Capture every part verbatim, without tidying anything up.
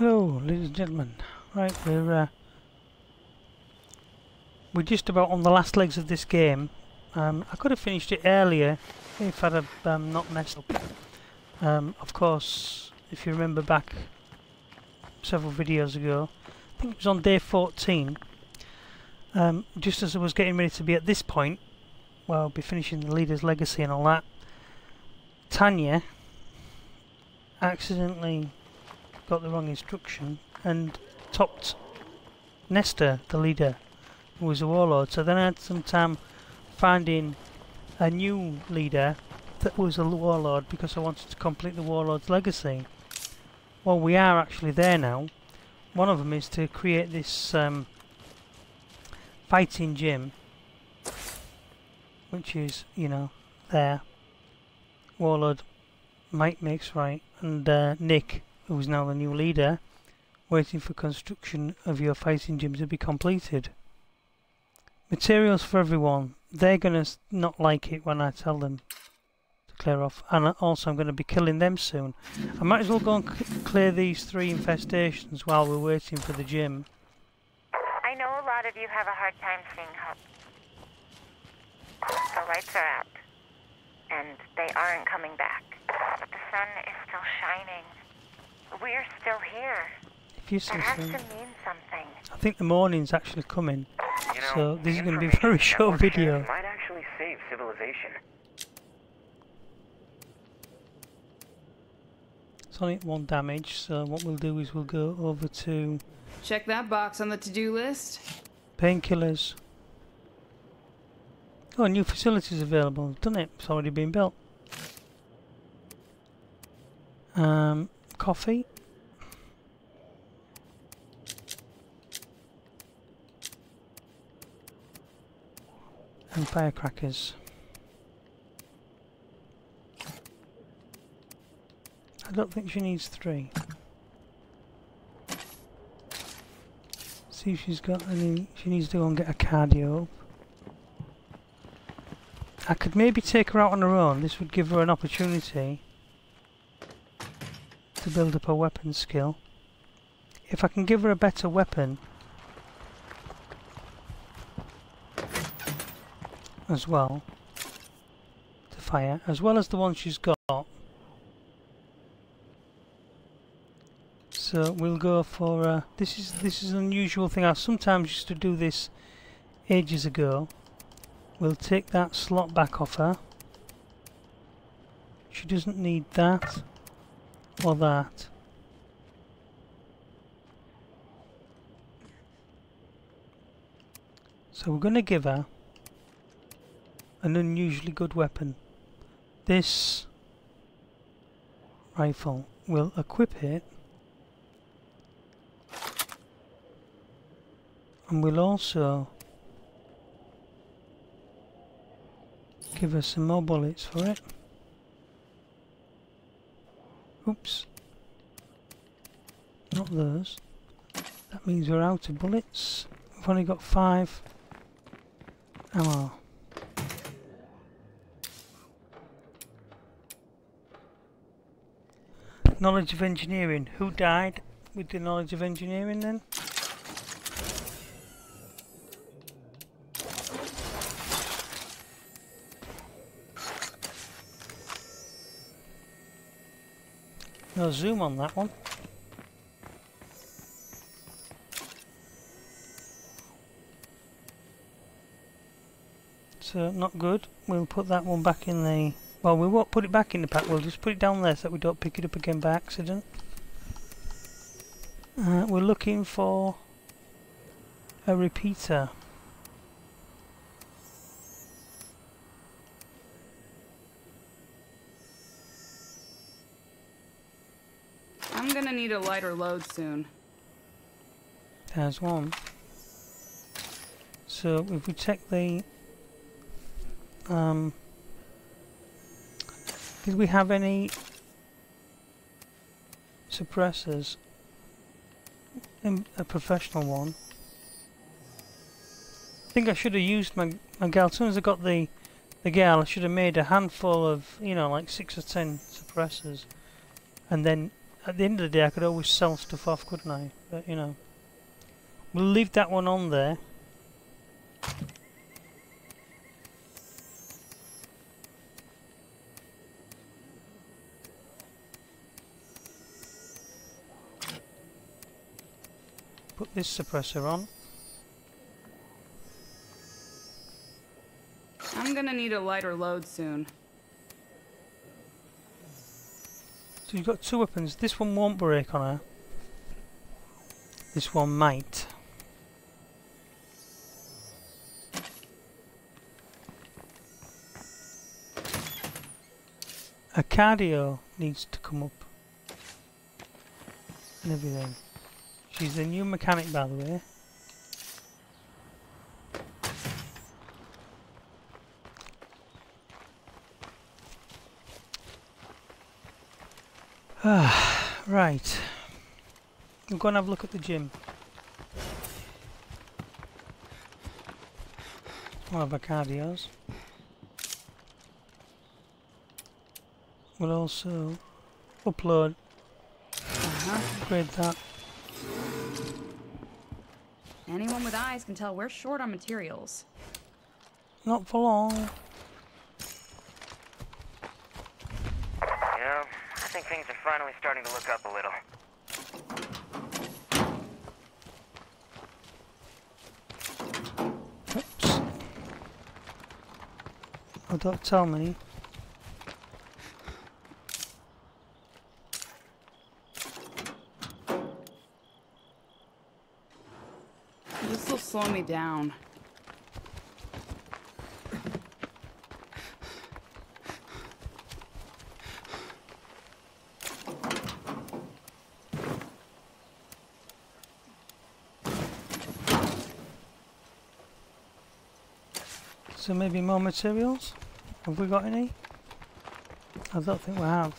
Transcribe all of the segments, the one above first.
Hello, ladies and gentlemen. Right, we're uh, we're just about on the last legs of this game. Um, I could have finished it earlier if I'd have um, not messed up. Um, of course, if you remember back several videos ago, I think it was on day fourteen. Um, just as I was getting ready to be at this point, where I'll be finishing the Leader's Legacy and all that, Tanya accidentally got the wrong instruction and topped Nesta, the leader, who was a warlord. So then I had some time finding a new leader that was a warlord, because I wanted to complete the Warlord's Legacy. Well, we are actually there now. One of them is to create this um, fighting gym, which is, you know, there. Warlord Mike makes right, and uh, Nick, who is now the new leader, waiting for construction of your fighting gym to be completed. Materials for everyone. They're going to not like it when I tell them to clear off. And also I'm going to be killing them soon. I might as well go and c clear these three infestations while we're waiting for the gym. I know a lot of you have a hard time seeing hope. The lights are out. And they aren't coming back. But the sun is still shining. We're still here. If you see that something, has to mean something. I think the morning's actually coming. You know, so this is going to be a very short video. Might actually save civilization. It's only one damage, so what we'll do is we'll go over to... Check that box on the to-do list. Painkillers. Oh, new facilities available, doesn't it? It's already been built. Um, coffee. And firecrackers. I don't think she needs three. See if she's got any... She needs to go and get a cardio up. I could maybe take her out on her own. This would give her an opportunity to build up her weapon skill. If I can give her a better weapon as well to fire, as well as the one she's got. So we'll go for uh, this is this is an unusual thing. I sometimes used to do this ages ago. We'll take that slot back off her. She doesn't need that or that. So we're going to give her an unusually good weapon. This rifle. Will equip it. And we'll also give her some more bullets for it. Oops. Not those. That means we're out of bullets. We've only got five ammo. Knowledge of engineering. Who died with the knowledge of engineering then? No zoom on that one. So not good. We'll put that one back in the... Well, we won't put it back in the pack. We'll just put it down there so that we don't pick it up again by accident. Uh, we're looking for a repeater. Need a lighter load soon. There's one. So if we check the um did we have any suppressors? In a professional one. I think I should have used my my gal. As soon as I got the the gal, I should have made a handful of, you know, like six or ten suppressors and then at the end of the day I could always sell stuff off, couldn't I? But, you know. We'll leave that one on there. Put this suppressor on. I'm gonna need a lighter load soon. So you've got two weapons. This one won't break on her. This one might. A cardio needs to come up. And everything. She's the new mechanic, by the way. Ah, right. I'm going to have a look at the gym. We'll have our cardios. We'll also upload. Uh-huh. Upgrade that. Anyone with eyes can tell we're short on materials. Not for long. I think things are finally starting to look up a little. Oops. Oh, don't tell me. This will slow me down. So maybe more materials? Have we got any? I don't think we have.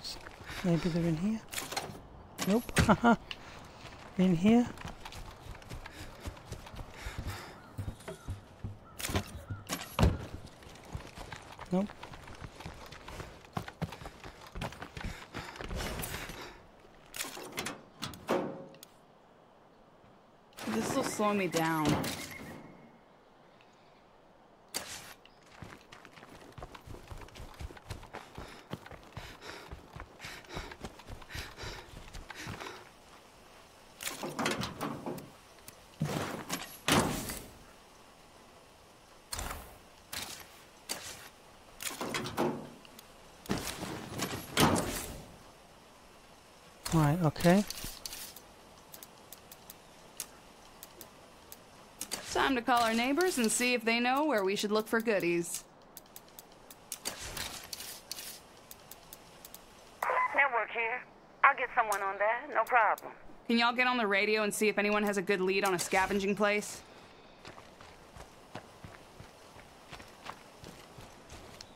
So maybe they're in here? Nope. Haha. In here? Nope. This will slow me down. Right, okay. Time to call our neighbors and see if they know where we should look for goodies. Network here. I'll get someone on that, no problem. Can y'all get on the radio and see if anyone has a good lead on a scavenging place?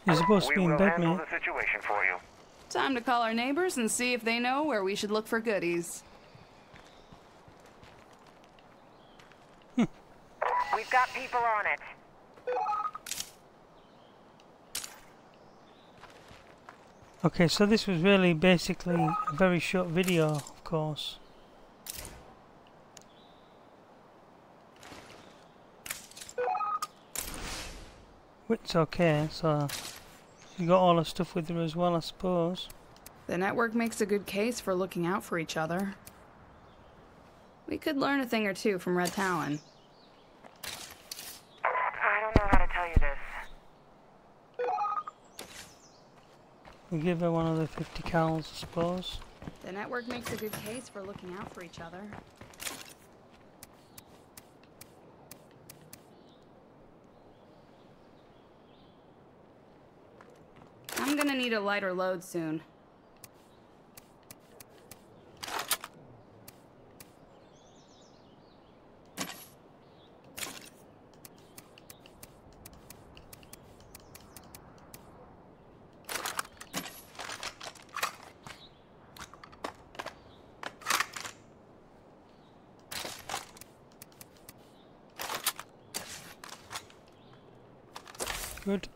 You're supposed to be in bed, man. The situation for you. Time to call our neighbors and see if they know where we should look for goodies. Hm. We've got people on it. Okay, so this was really basically a very short video, of course. It's okay, so... You got all the stuff with her as well, I suppose. The network makes a good case for looking out for each other. We could learn a thing or two from Red Talon. I don't know how to tell you this. We give her one of the fifty cals, I suppose. The network makes a good case for looking out for each other. I'm gonna need a lighter load soon. Good.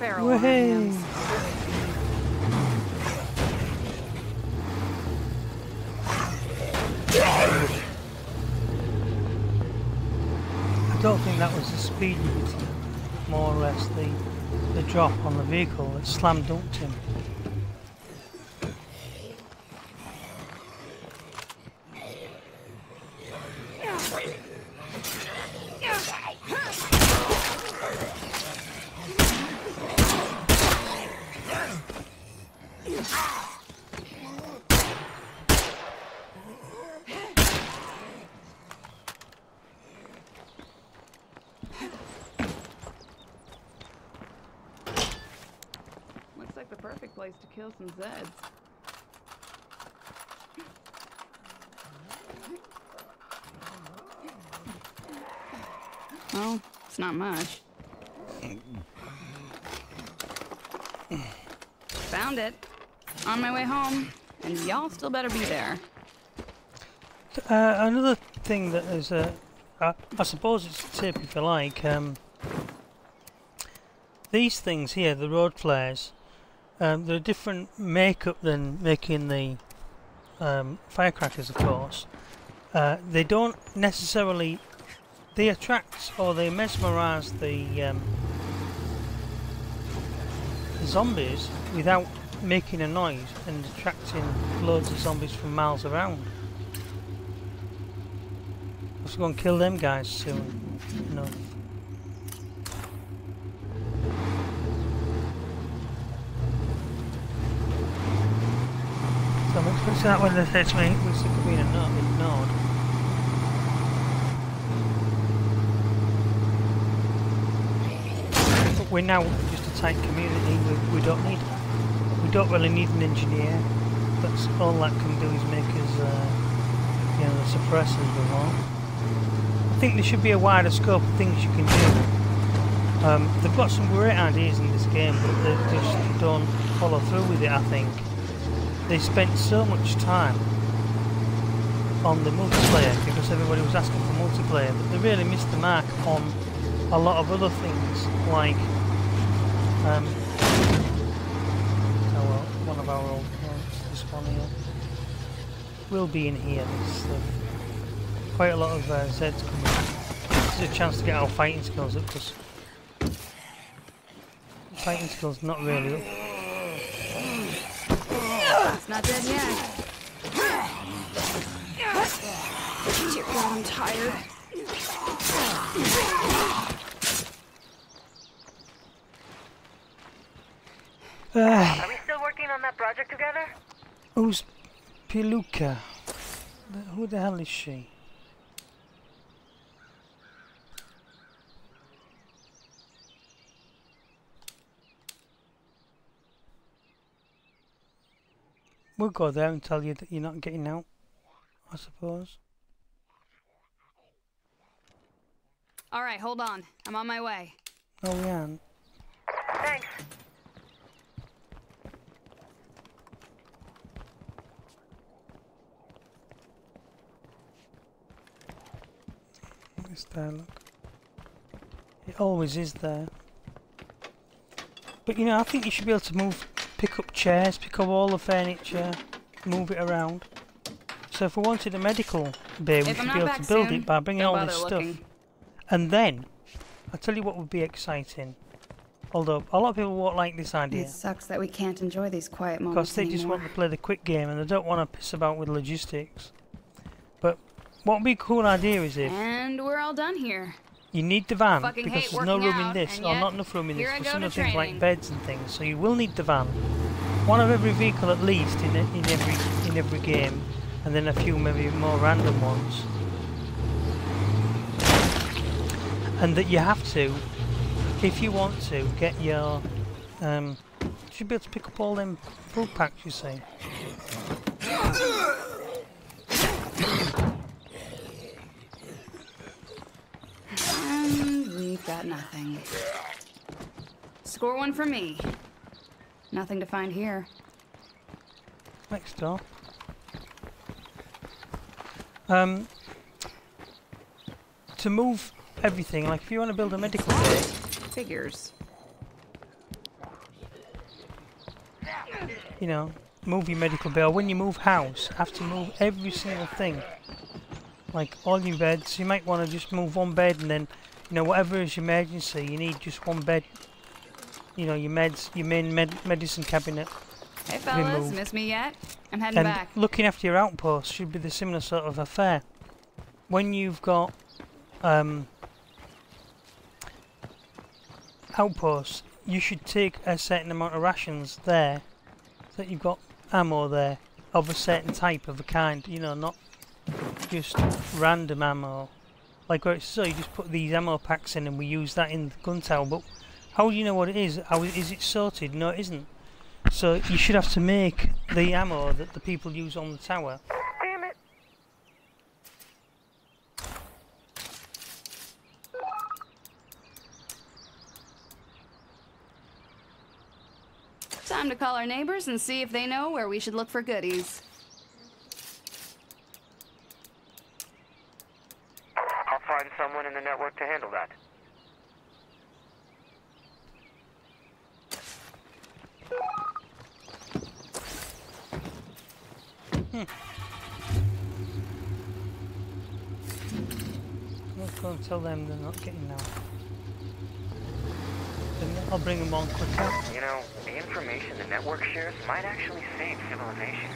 Sparrow on him. I don't think that was the speed limiter, more or less the, the drop on the vehicle that slam dunked him. Kill some Zeds. Well, it's not much. Found it. On my way home, and y'all still better be there. Uh, another thing that is, uh, I, I suppose it's a tip if you like. Um, these things here, the road flares. Um, they're a different makeup than making the um, firecrackers, of course. Uh, they don't necessarily... They attract or they mesmerise the, um, the zombies without making a noise and attracting loads of zombies from miles around. I have to go and kill them guys soon enough. So that when they said to me, we still could be in a nod, in a nod. But we're now just a tight community, we, we don't need, we don't really need an engineer. That's all that can do is make us, uh, you know, the suppressors and all. I think there should be a wider scope of things you can do. Um, they've got some great ideas in this game, but they just don't follow through with it, I think. They spent so much time on the multiplayer because everybody was asking for multiplayer, but they really missed the mark on a lot of other things like um, oh well, one of our old games, this one here, will be in here. There's uh, quite a lot of uh, Zeds coming. This is a chance to get our fighting skills up because fighting skills not really up. Not dead yet. Dear God, I'm tired. Are we still working on that project together? Who's Peluca? Who the hell is she? We'll go there and tell you that you're not getting out, I suppose. All right, hold on. I'm on my way. Oh, yeah. Thanks. It's there, look. It always is there. But, you know, I think you should be able to move... Pick up chairs, pick up all the furniture, move it around. So if we wanted a medical bay, we should be able to build it by bringing all this stuff. And then, I'll tell you what would be exciting. Although, a lot of people won't like this idea. It sucks that we can't enjoy these quiet moments anymore. Because they just want to play the quick game and they don't want to piss about with logistics. But what would be a cool idea is if... And we're all done here. You need the van because there's no room in this, or not enough room in this for some of the things like beds and things. So you will need the van, one of every vehicle at least in a, in every in every game, and then a few maybe more random ones. And that you have to, if you want to, get your. Um, you should be able to pick up all them food packs, you see. Got nothing. Score one for me. Nothing to find here. Next door. Um, to move everything, like if you want to build a medical bay, figures. you know, move your medical bill. When you move house, have to move every single thing. Like all your beds, you might want to just move one bed, and then, you know, whatever is your emergency, you need just one bed. You know, your meds, your main med medicine cabinet. Hey fellas, removed. Miss me yet? I'm heading and back. Looking after your outpost should be the similar sort of affair. When you've got um, outposts, you should take a certain amount of rations there, so that you've got ammo there of a certain type, of a kind, you know, not just random ammo. Like where it's so you just put these ammo packs in and we use that in the gun tower, but how do you know what it is? How is it sorted? No, it isn't. So you should have to make the ammo that the people use on the tower. Damn it! Time to call our neighbors and see if they know where we should look for goodies. I'll find someone in the network to handle that. Hmm. Let's go and tell them they're not getting out. I'll bring them on quicker. You know, the information the network shares might actually save civilization.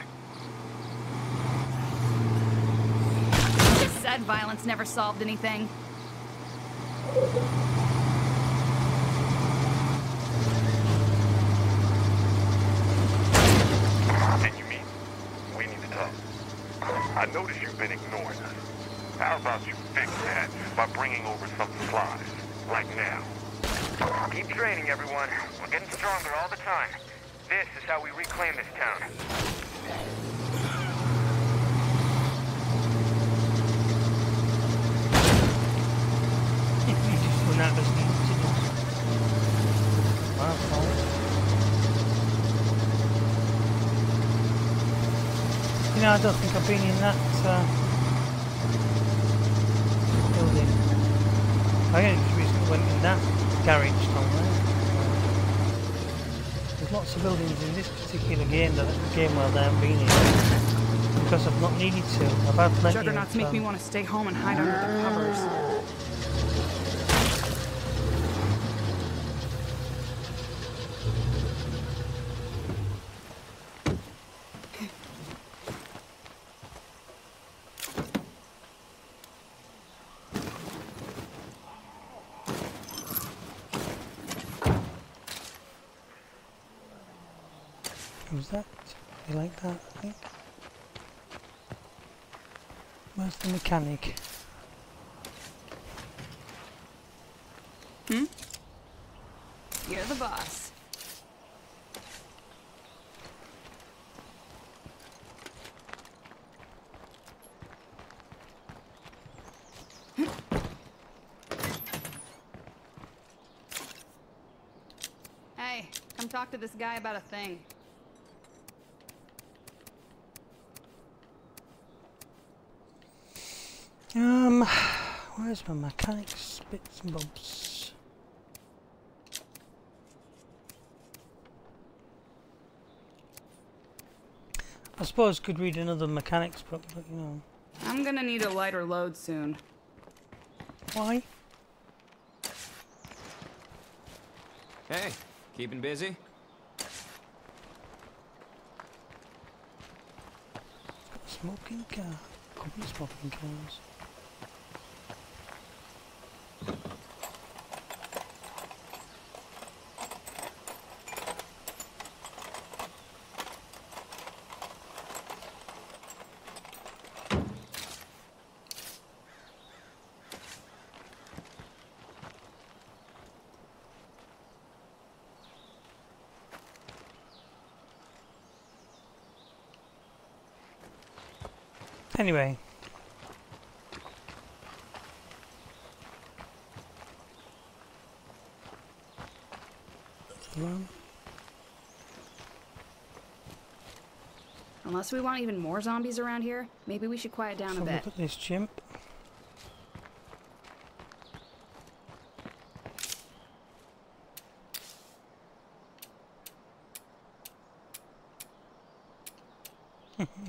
You said violence never solved anything. I notice you've been ignoring us. How about you fix that by bringing over some supplies, like now? Keep training, everyone. We're getting stronger all the time. This is how we reclaim this town. No, I don't think I've been in that uh, building. I only just recently went in that garage somewhere. There's lots of buildings in this particular game that game world I haven't been in because I've not needed to. I've had plenty. Juggernauts make me want to stay home and hide under their covers. Was that? You like that, I think? Where's the mechanic? Hmm? You're the boss. Hey, come talk to this guy about a thing. Um, where's my mechanics, bits and bobs? I suppose could read another mechanics book, but you know. I'm gonna need a lighter load soon. Why? Hey, keeping busy? Smoking car. Couple of smoking cars. Anyway. Unless we want even more zombies around here, maybe we should quiet down a bit. Look at this chimp.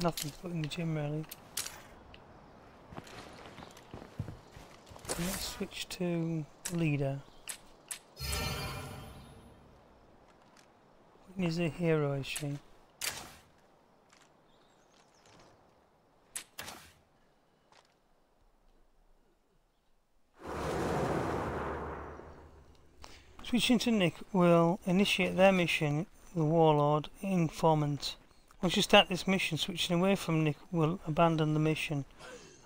Nothing fucking the gym really. Let's switch to leader. Is a hero, is she? Switching to Nick will initiate their mission, the Warlord Informant. Once you start this mission, switching away from Nick will abandon the mission.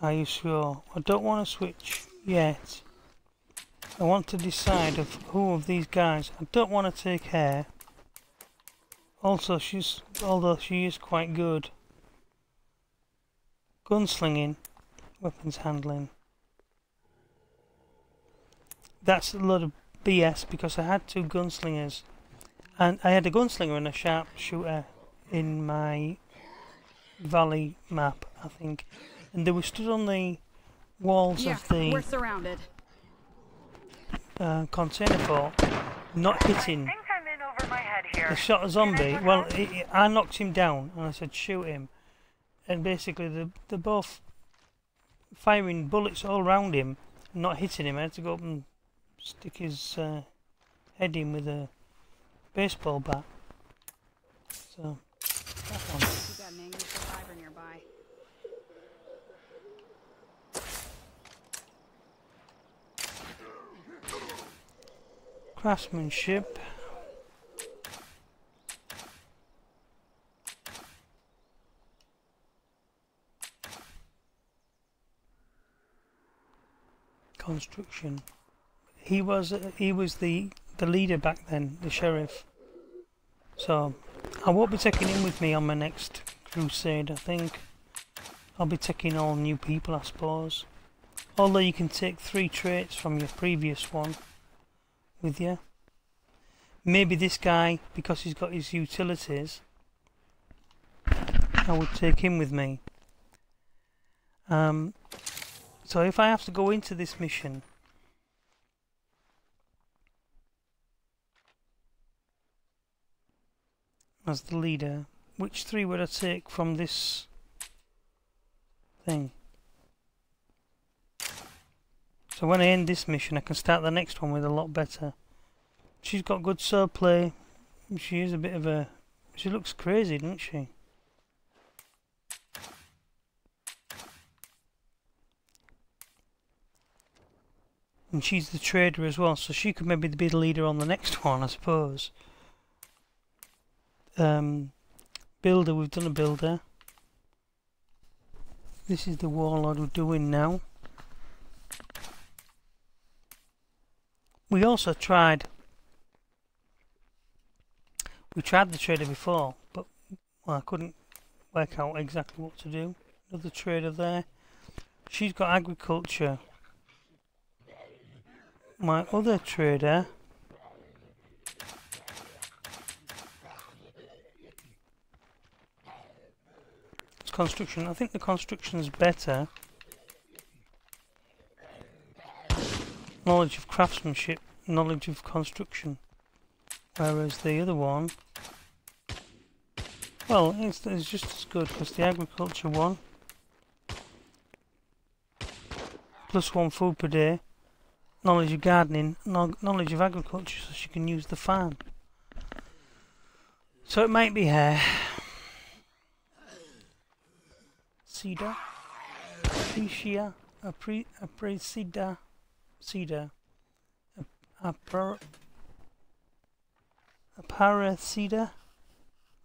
Are you sure? I don't want to switch yet. I want to decide of who of these guys. I don't want to take her. Also, she's although she is quite good. Gunslinging, weapons handling. That's a lot of B S because I had two gunslingers, and I had a gunslinger and a sharpshooter in my valley map, I think, and they were stood on the walls yeah, of the we're surrounded. Uh, container fort, not hitting. I shot a zombie. Well, it, it, I knocked him down and I said shoot him, and basically the they're both firing bullets all round him, not hitting him. I had to go up and stick his uh, head in with a baseball bat. So that one. You got an English survivor nearby. Craftsmanship. Construction. He was uh, he was the the leader back then, the sheriff. So I won't be taking him with me on my next crusade. I think I'll be taking all new people, I suppose. Although you can take three traits from your previous one with you. Maybe this guy, because he's got his utilities, I would take him with me. Um. So if I have to go into this mission, as the leader, which three would I take from this thing? So when I end this mission, I can start the next one with a lot better. She's got good soul play. She is a bit of a... She looks crazy, doesn't she? And she's the trader as well, so she could maybe be the leader on the next one, I suppose. Um, builder, we've done a builder. This is the warlord we're doing now. We also tried... We tried the trader before, but well, I couldn't work out exactly what to do. Another trader there. She's got agriculture. My other trader it's construction. I think the construction is better. Knowledge of craftsmanship, knowledge of construction. Whereas the other one, well, it's, it's just as good because the agriculture one plus one food per day. Knowledge of gardening, no knowledge of agriculture, so she can use the farm. So it might be her. Cedar, Aprecia, Apre, Aparecida, Cedar, Apar, Aparecida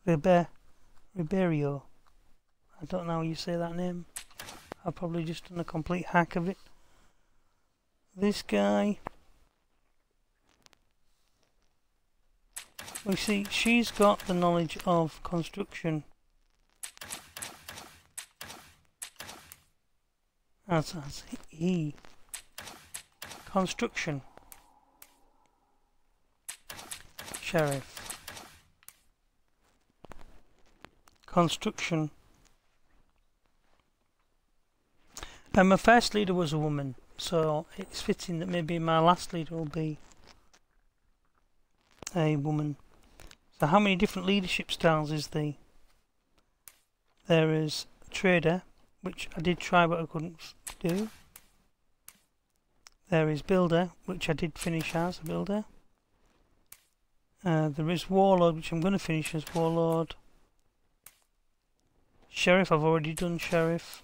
Ribeiro. Ribeiro. I don't know how you say that name. I've probably just done a complete hack of it. This guy, we see she's got the knowledge of construction, as has he, construction, sheriff, construction, and my first leader was a woman. So it's fitting that maybe my last leader will be a woman. So how many different leadership styles is the There is Trader, which I did try but I couldn't do. There is Builder, which I did finish as a Builder. Uh, there is Warlord, which I'm going to finish as Warlord. Sheriff, I've already done Sheriff.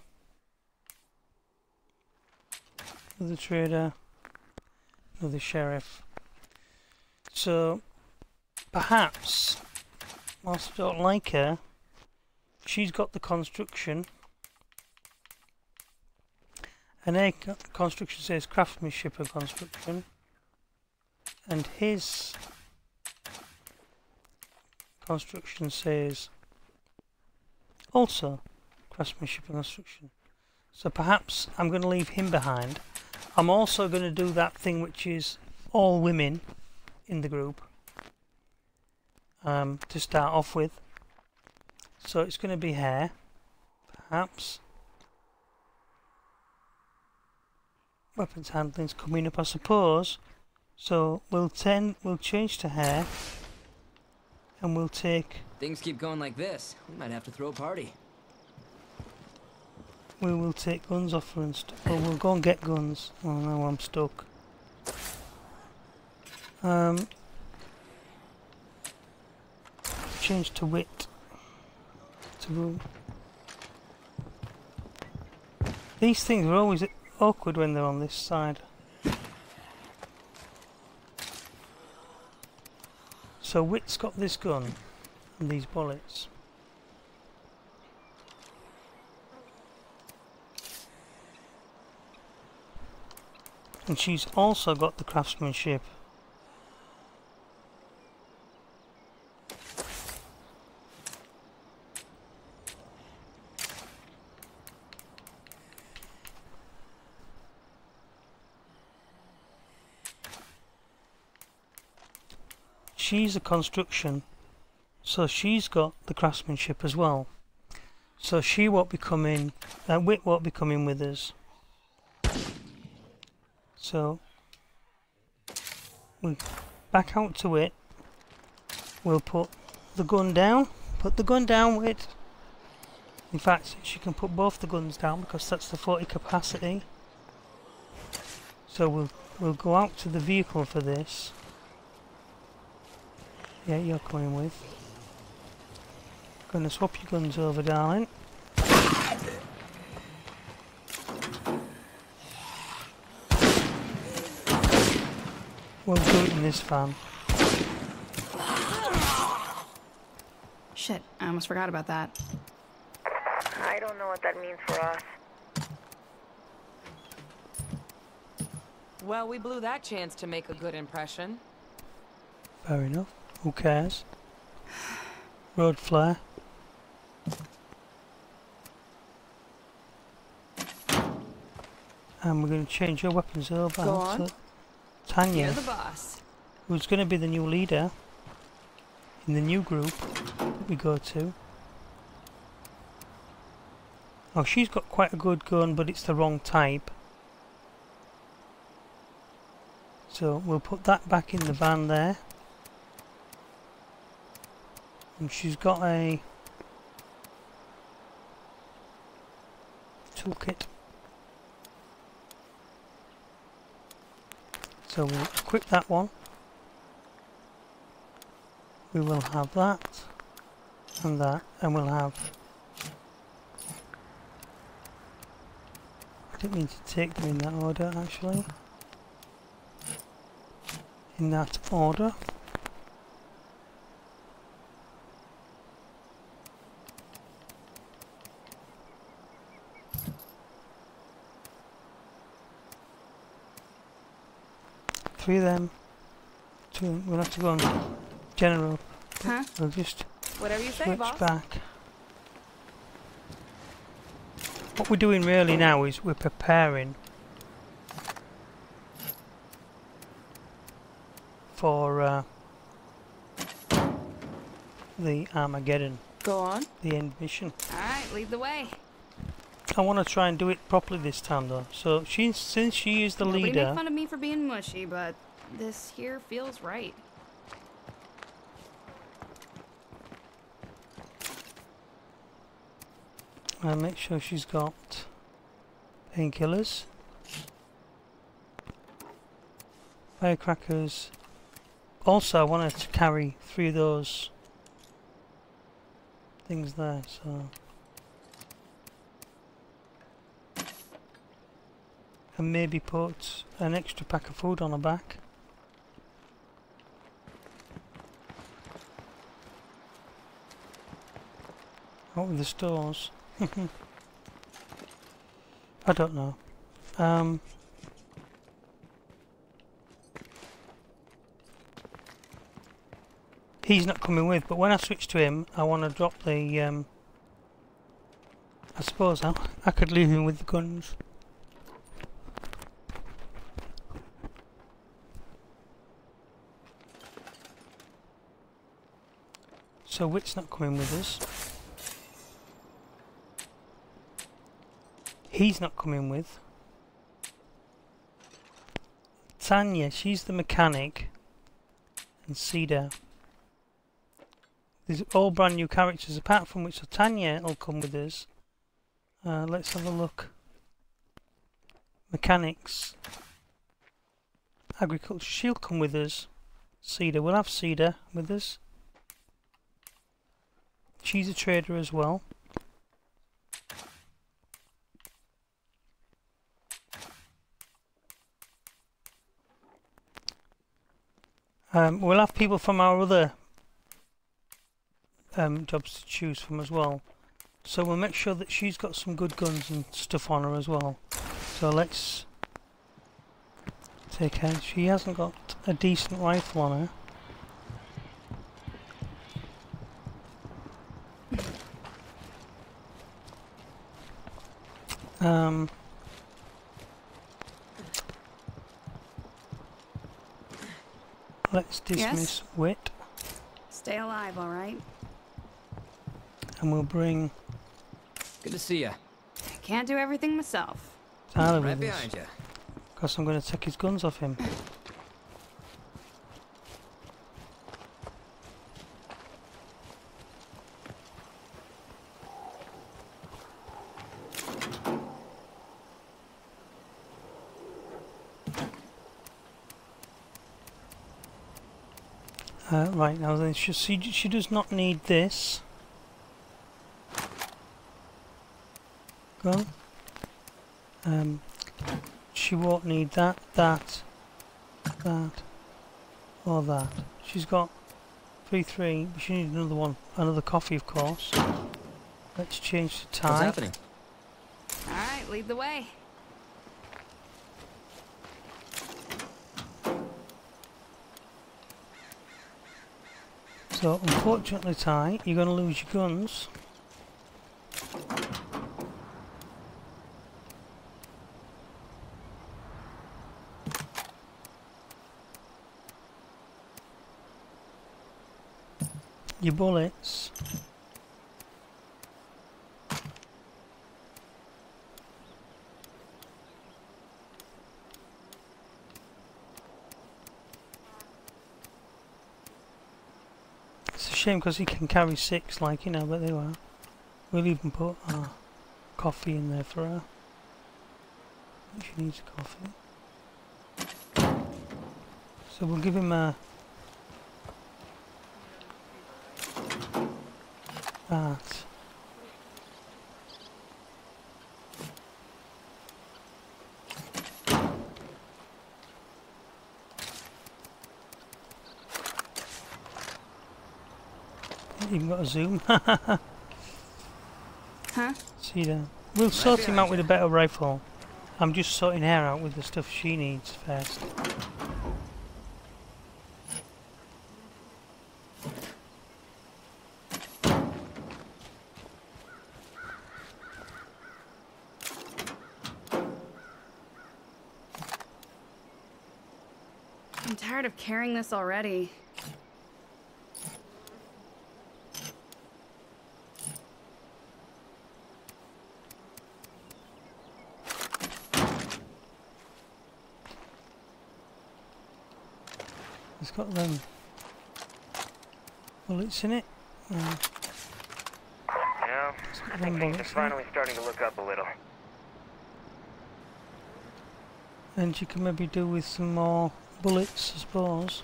Another Trader. Another Sheriff. So, perhaps, whilst I don't like her, she's got the construction. And her construction says craftsmanship and construction. And his construction says also craftsmanship and construction. So perhaps I'm going to leave him behind. I'm also going to do that thing which is all women in the group um, to start off with. So it's going to be her, perhaps. Weapons handling's coming up, I suppose. So we'll ten, we'll change to her, and we'll take. Things keep going like this. We might have to throw a party. We will take guns off her and stuff. Well, we'll go and get guns. Oh no, I'm stuck. Um, change to wit. To rule. These things are always awkward when they're on this side. So Wit's got this gun and these bullets. And she's also got the craftsmanship. She's a construction, so she's got the craftsmanship as well. So she won't be coming, that uh, Wit won't be coming with us. So we back out to Wit. We'll put the gun down. Put the gun down, Wit. In fact, she can put both the guns down because that's the forty capacity. So we'll we'll go out to the vehicle for this. Yeah, you're coming with. Gonna swap your guns over, darling. We'll do it in this van. Shit, I almost forgot about that. I don't know what that means for us. Well, we blew that chance to make a good impression. Fair enough. Who cares? Road flare. And we're going to change your weapons over. Go on. So Tanya, you're the boss. Who's going to be the new leader in the new group that we go to. Oh, she's got quite a good gun, but it's the wrong type. So we'll put that back in the van there. And she's got a toolkit. So we'll equip that one. We will have that and that, and we'll have. I didn't mean to take them in that order actually. In that order. Three of them. Two of them. We'll have to go on general. Huh? We'll just whatever you switch say, back. What we're doing really now is we're preparing for uh, the Armageddon. Go on. The end mission. Alright, lead the way. I want to try and do it properly this time, though. So she, since she is the Nobody leader, make fun of me for being mushy, but this here feels right. and make sure she's got painkillers, firecrackers. Also, I want her to carry three of those things there, so. And maybe put an extra pack of food on her back. Out of the stores. I don't know. Um, he's not coming with, but when I switch to him, I want to drop the... Um, I suppose I, I could leave him with the guns. So Wit's not coming with us. He's not coming with. Tanya, she's the mechanic. And Cedar. These are all brand new characters, apart from which Tanya will come with us. Uh, let's have a look. Mechanics. Agriculture, she'll come with us. Cedar, we'll have Cedar with us. She's a trader as well. Um, we'll have people from our other um, jobs to choose from as well. So we'll make sure that she's got some good guns and stuff on her as well. So let's take her. She hasn't got a decent rifle on her. Um... Let's dismiss yes. Wit. Stay alive, all right? And we'll bring... Good to see ya. I can't do everything myself. Tyler right behind you. Because I'm going to take his guns off him. Uh, right, now then, she, she, she does not need this. Go. Um, she won't need that, that, that, or that. She's got three, three. She needs another one, another coffee, of course. Let's change the type. What's happening? All right, lead the way. So, unfortunately, Ty, you're going to lose your guns. Your bullets. Shame because he can carry six, like, you know, but they were. We'll even put our coffee in there for her. She needs a coffee. So we'll give him a... That. Even got a zoom. Huh? See that? We'll sort him out with a better rifle. I'm just sorting her out with the stuff she needs first. I'm tired of carrying this already. Got them bullets in it. No. Yeah, Ribeiro. I think things are finally starting to look up a little. And you can maybe do with some more bullets, I suppose.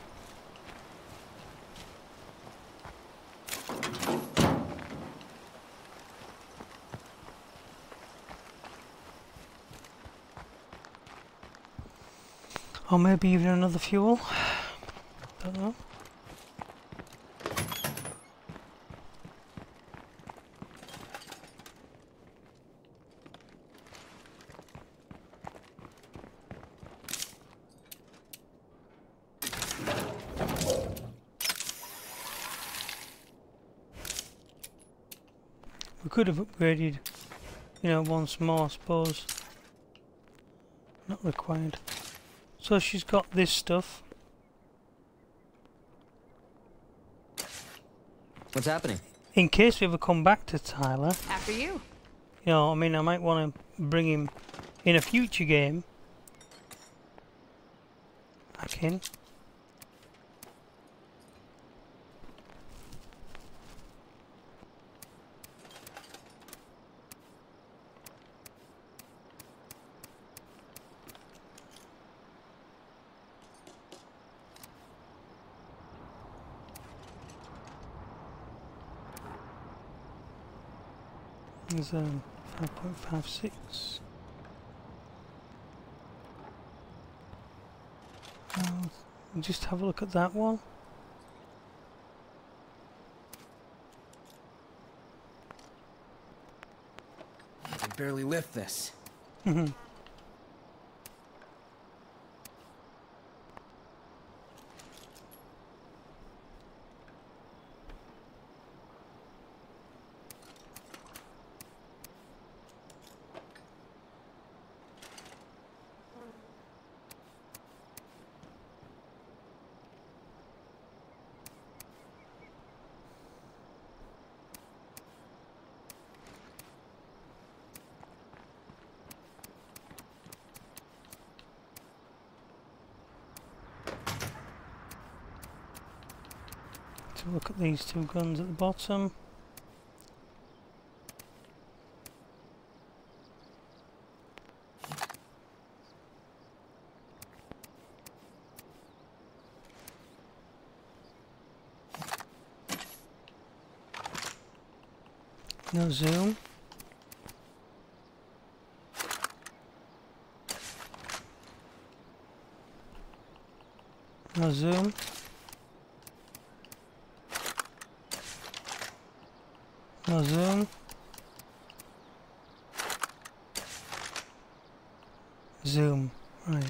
Or maybe even another fuel. Don't know. We could have upgraded, you know, once more, I suppose. Not required. So she's got this stuff. What's happening? In case we ever come back to Tyler. After you. You know, I mean, I might want to bring him in a future game. Back in. There's um, five point five six. I'll just have a look at that one. I can barely lift this. Mm-hmm. Look at these two guns at the bottom. No zoom. No zoom. No zoom. Zoom. Right.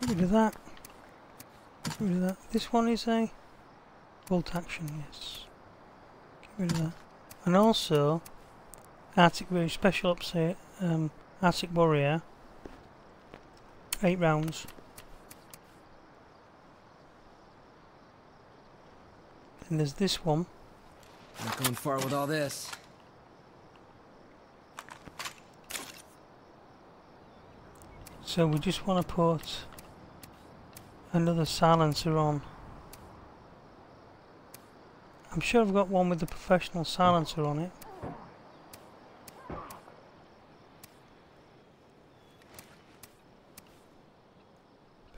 Get rid of that. Get rid of that. This one is a bolt action, yes. Get rid of that. And also, Arctic Warrior Special Ops here, um, Arctic Warrior. Eight rounds. And there's this one. Not going far with all this. So we just want to put another silencer on. I'm sure I've got one with the professional silencer on it.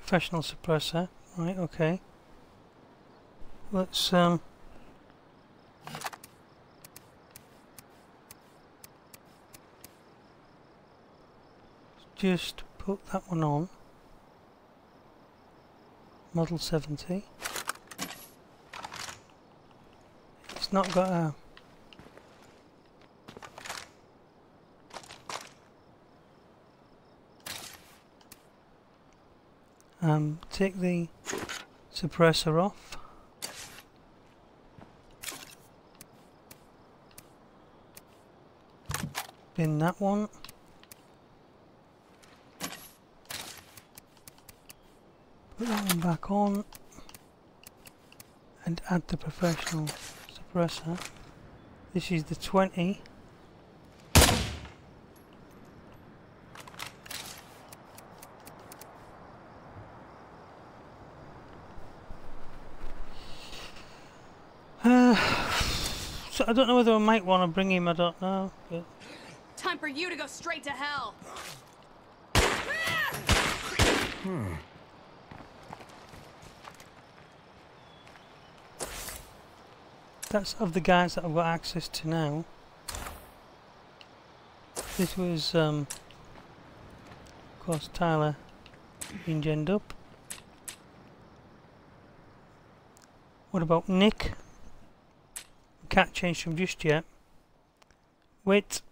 Professional suppressor, right? Okay. Let's um. just put that one on. Model seventy. It's not got a. Um, take the suppressor off. Bin that one. Put that one back on. And add the professional suppressor. This is the twenty. So I don't know whether I might want to bring him. I don't know. But... Time for you to go straight to hell. Hmm. That's of the guys that I've got access to now. This was, um, of course, Tyler being genned up. What about Nick? Can't change him just yet. Wait.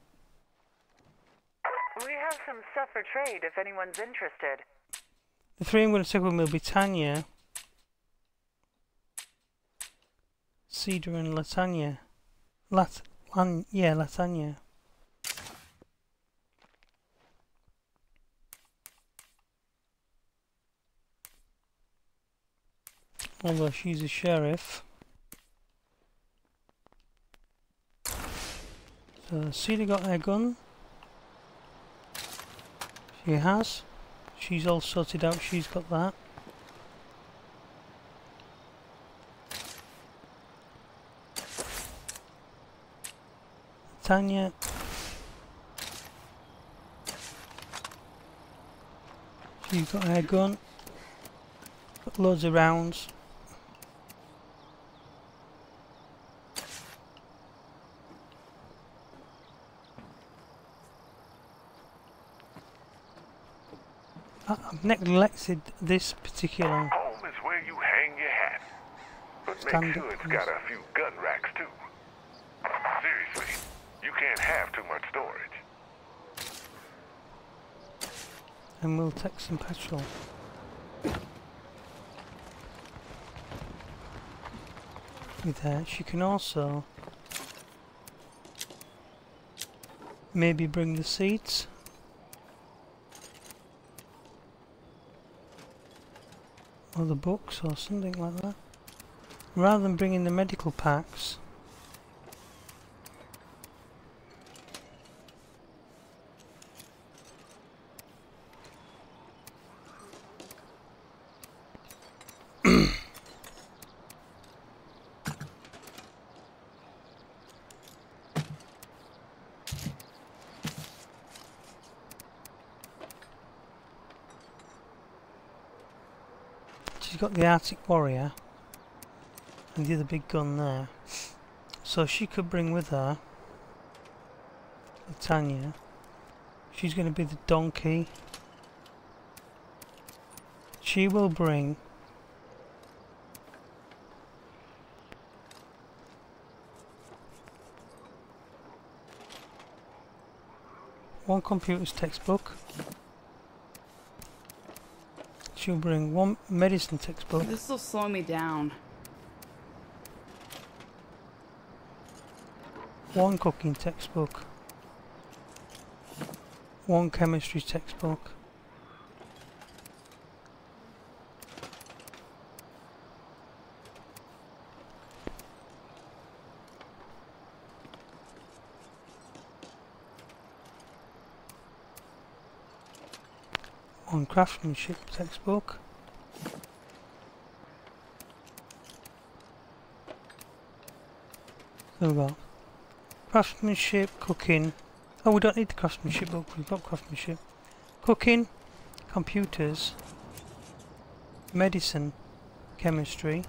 We have some stuff for trade if anyone's interested. The three I'm going to take with me will be Tanya, Cedar, and Latanya. Lat, Lan, yeah, Latanya. Although she's a sheriff. So Cedar got her gun. She has. She's all sorted out, she's got that. Tanya. She's got her gun. Got loads of rounds. I've neglected this particular. Home is where you hang your hat. But make sure it's got a few gun racks too. Seriously, you can't have too much storage. And we'll take some petrol. With her, she can also maybe bring the seeds. Or the books or something like that. Rather than bringing the medical packs, got the Arctic Warrior and the other big gun there, so she could bring with her Tanya. She's going to be the donkey. She will bring one computer's textbook. She'll bring one medicine textbook. This will slow me down. One cooking textbook. One chemistry textbook. One craftsmanship textbook. There we go. Craftsmanship, cooking. Oh, we don't need the craftsmanship book, we've got craftsmanship. Cooking, computers, medicine, chemistry.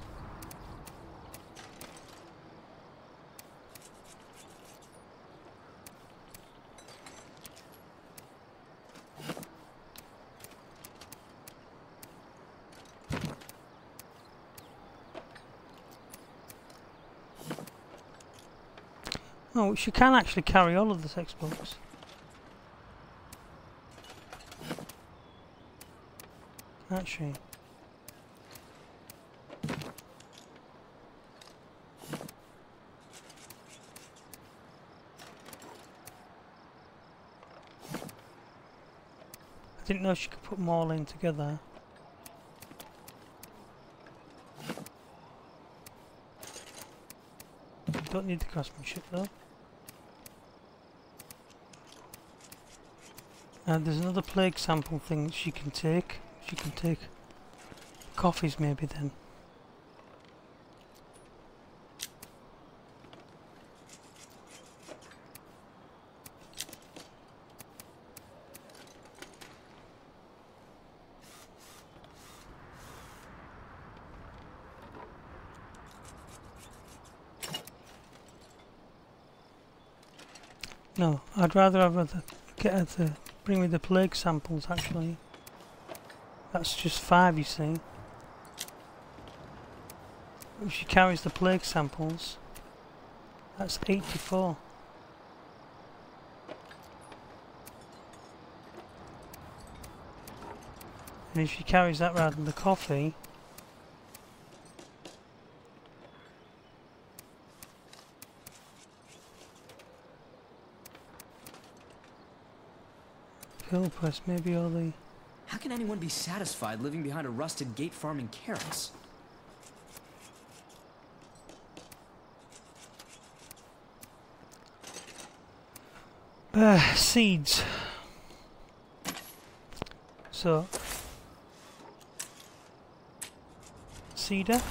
Oh, she can actually carry all of the textbooks. Can't she? I didn't know she could put them all in together. Don't need the craftsmanship though. And there's another plague sample thing she can take. She can take coffees maybe then. No, I'd rather have her to get her to bring me the plague samples, actually. That's just five, you see. If she carries the plague samples, that's eighty-four. And if she carries that rather than the coffee, pill press, maybe all the. How can anyone be satisfied living behind a rusted gate farming carrots? Uh, seeds. So. Cedar.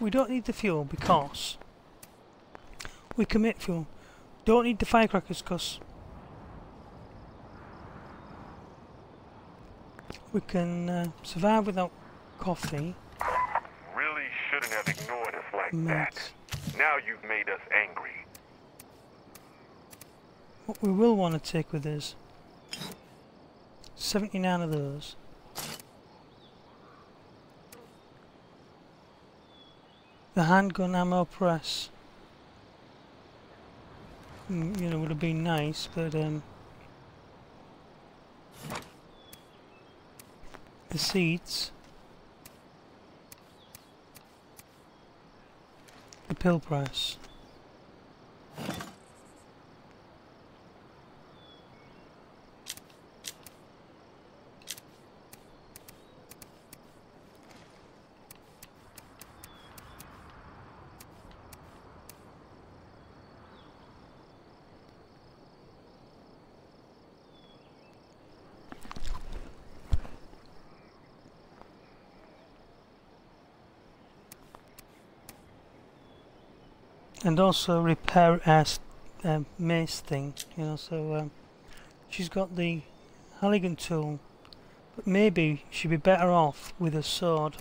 We don't need the fuel because we commit fuel. Don't need the firecrackers because we can uh, survive without coffee. Have ignored us like Matt. That. Now you've made us angry. What we will want to take with us, seventy-nine of those. The handgun ammo press, mm, you know, would have been nice, but um, the seeds. The pill press. And also repair our uh, mace thing, you know, so um, she's got the Halligan tool, but maybe she'd be better off with a sword.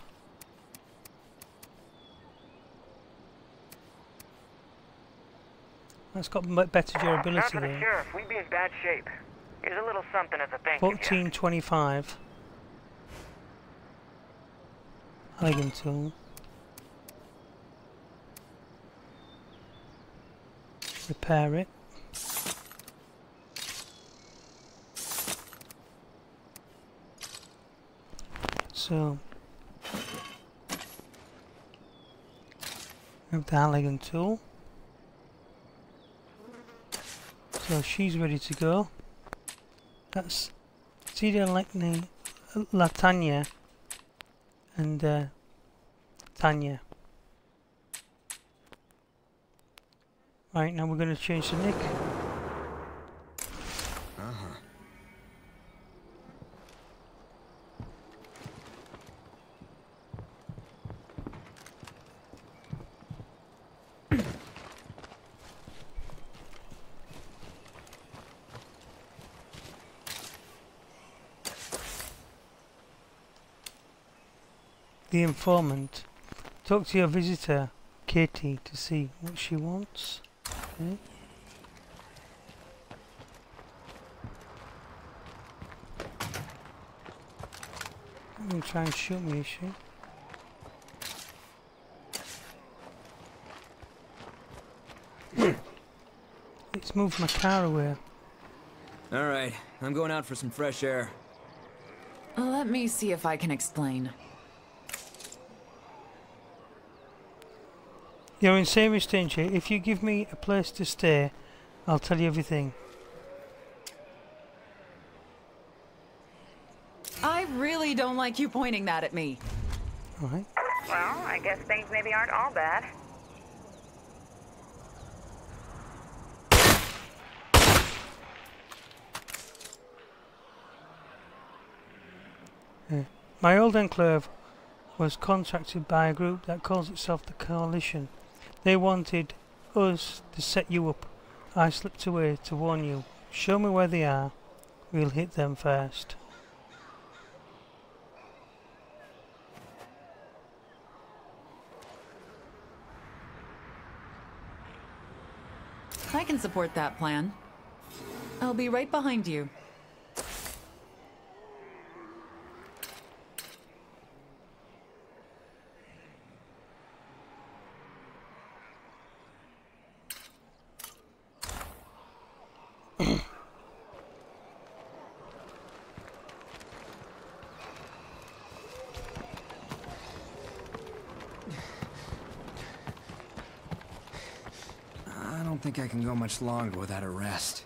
That's got better durability uh, there. Sheriff, we'd be in bad shape. Here's a little something at the bank. fourteen twenty-five. Halligan tool. Repair it. So with the Halligan tool. So she's ready to go. That's Cedar Lightning, Latanya, and uh, Tanya. Right, now we're going to change to Nick. Uh-huh. The informant. Talk to your visitor, Katie, to see what she wants. Okay. I'm going to try and shoot me, is she? Let's move my car away. Alright, I'm going out for some fresh air. Let me see if I can explain. You're in serious danger. If you give me a place to stay, I'll tell you everything. I really don't like you pointing that at me. Alright. Well, I guess things maybe aren't all bad. Yeah. My old enclave was contracted by a group that calls itself the Coalition. They wanted us to set you up. I slipped away to warn you. Show me where they are. We'll hit them first. I can support that plan. I'll be right behind you. I don't think I can go much longer without a rest.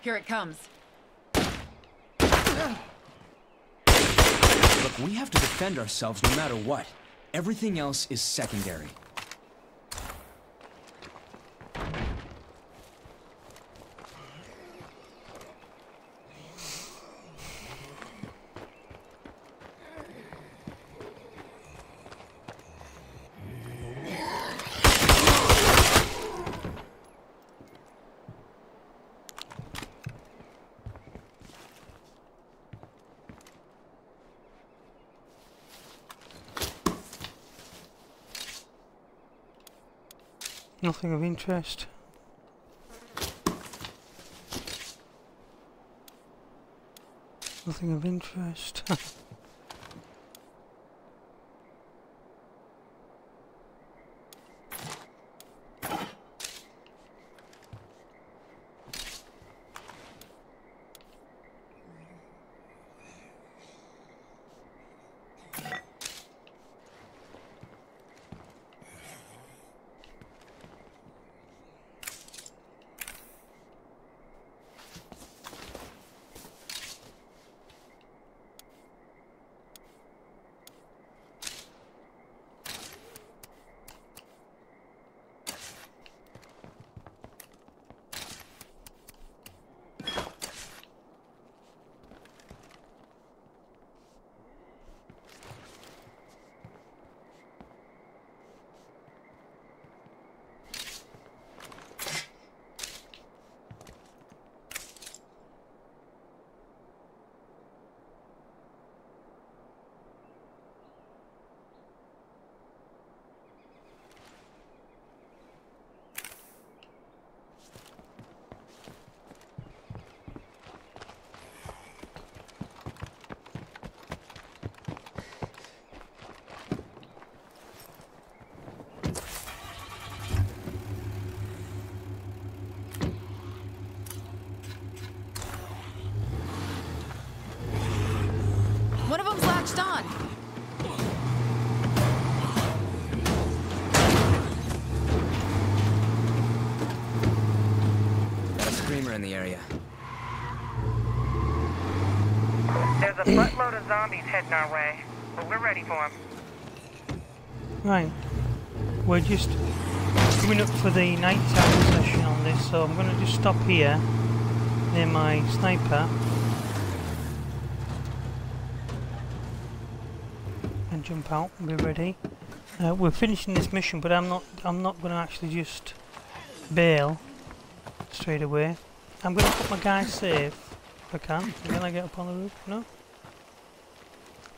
Here it comes. Look, we have to defend ourselves no matter what. Everything else is secondary. Nothing of interest. Nothing of interest. On. Got a screamer in the area. There's a buttload of zombies heading our way, but we're ready for them. Right. We're just coming up for the nighttime session on this, so I'm going to just stop here near my sniper. Jump out and be ready. Uh, we're finishing this mission, but I'm not I'm not going to actually just bail straight away. I'm going to put my guy safe if I can. Can I get up on the roof? No?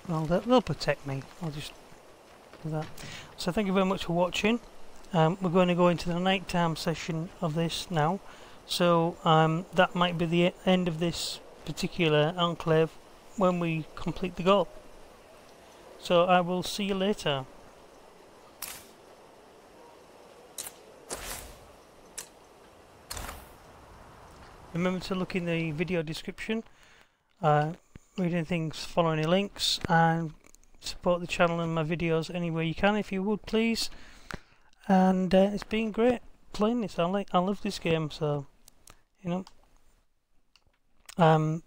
Well, they'll, they'll protect me. I'll just do that. So thank you very much for watching. Um, we're going to go into the nighttime session of this now. So um, that might be the end of this particular enclave. when we complete the goal. So I will see you later. Remember to look in the video description, uh, read anything, follow any links, and support the channel and my videos any way you can if you would, please. And uh, it's been great playing this. I like, I love this game, so you know. Um,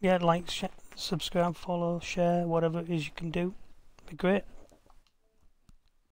yeah, like, sh subscribe, follow, share, whatever it is you can do, it'd be great.